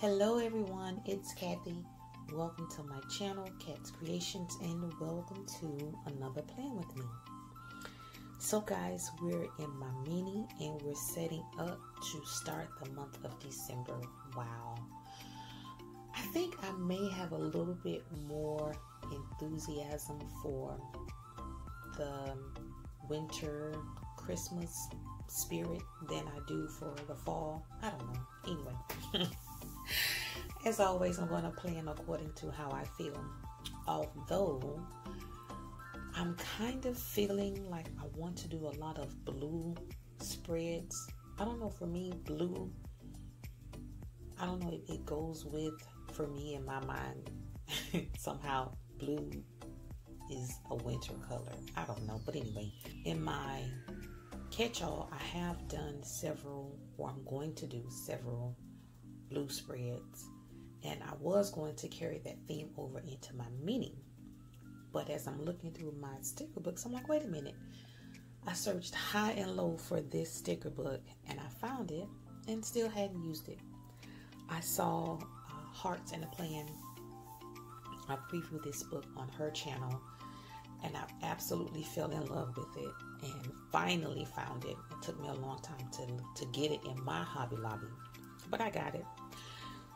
Hello everyone, it's Kathy. Welcome to my channel, Cats Creations, and welcome to another plan with me. So guys, we're in my mini and we're setting up to start the month of December. Wow. I think I may have a little bit more enthusiasm for the winter Christmas spirit than I do for the fall. I don't know. Anyway. As always, I'm going to plan according to how I feel, although I'm kind of feeling like I want to do a lot of blue spreads. I don't know, for me, blue, I don't know if it goes with, for me in my mind, somehow blue is a winter color. I don't know, but anyway, in my catch-all, I have done several, or I'm going to do several blue spreads, and I was going to carry that theme over into my mini, but as I'm looking through my sticker books, I'm like, wait a minute, I searched high and low for this sticker book and I found it and still hadn't used it. I saw Hearts and a Plan. I previewed this book on her channel and I absolutely fell in love with it and finally found it. It took me a long time to get it in my Hobby Lobby, but I got it.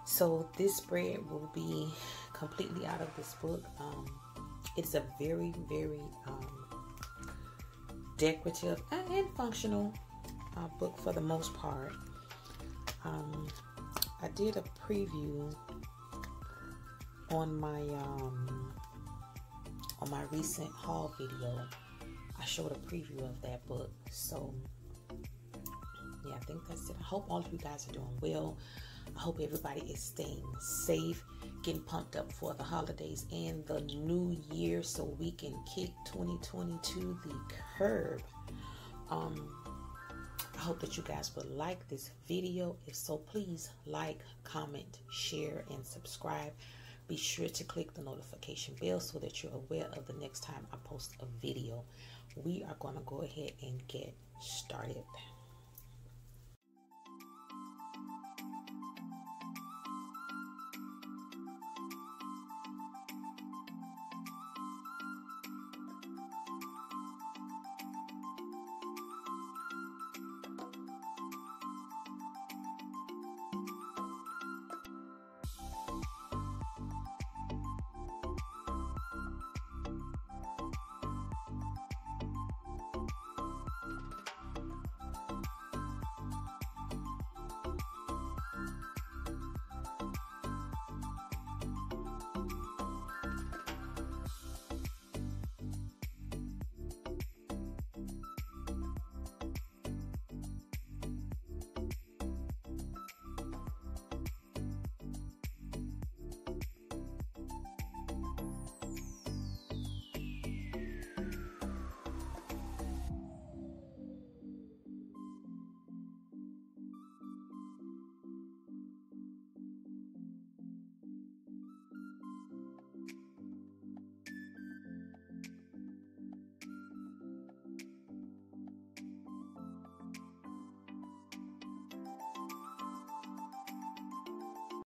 So this spread will be completely out of this book. It's a very, very decorative and functional book for the most part. I did a preview on my recent haul video. I showed a preview of that book. So yeah, I think that's it. I hope all of you guys are doing well. I hope everybody is staying safe, getting pumped up for the holidays and the new year so we can kick 2020 to the curb. I hope that you guys would like this video. If so, please like, comment, share, and subscribe. Be sure to click the notification bell so that you're aware of the next time I post a video. We are going to go ahead and get started.